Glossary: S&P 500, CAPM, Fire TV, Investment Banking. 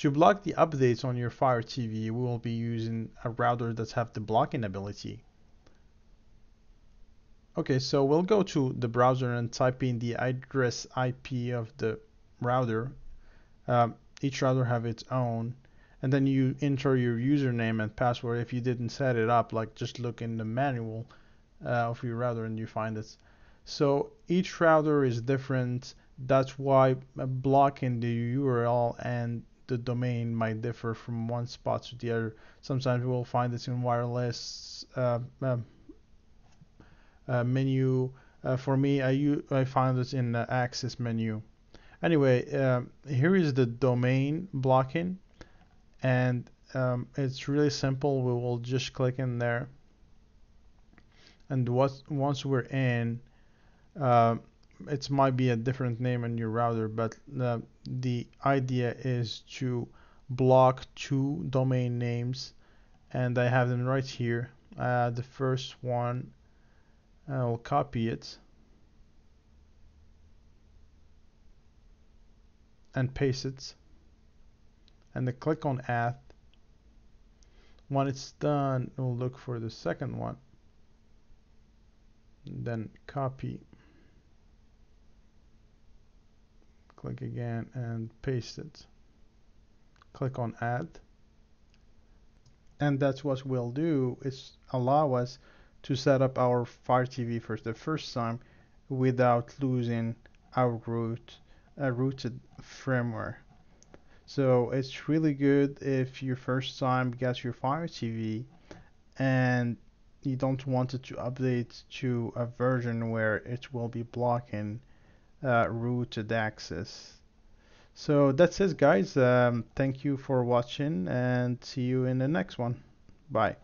To block the updates on your Fire TV, we will be using a router that have the blocking ability. Okay, so we'll go to the browser and type in the address IP of the router. Each router have its own, and then you enter your username and password. If you didn't set it up, like just look in the manual of your router and you find it. So each router is different. That's why blocking the URL and the domain might differ from one spot to the other. Sometimes we will find this in wireless menu. For me, I found it in the access menu. Anyway, here is the domain blocking, and it's really simple. We will just click in there, and once we're in, it might be a different name in your router, but the idea is to block two domain names, and I have them right here. The first one, I'll copy it and paste it, and then click on add. When it's done, we'll look for the second one, then copy, click again and paste it, click on add, and that's what we'll do, is allow us to set up our Fire TV for the first time without losing our rooted firmware. So it's really good if your first time gets your Fire TV and you don't want it to update to a version where it will be blocking rooted access. So that's it, guys. Thank you for watching, and see you in the next one. Bye.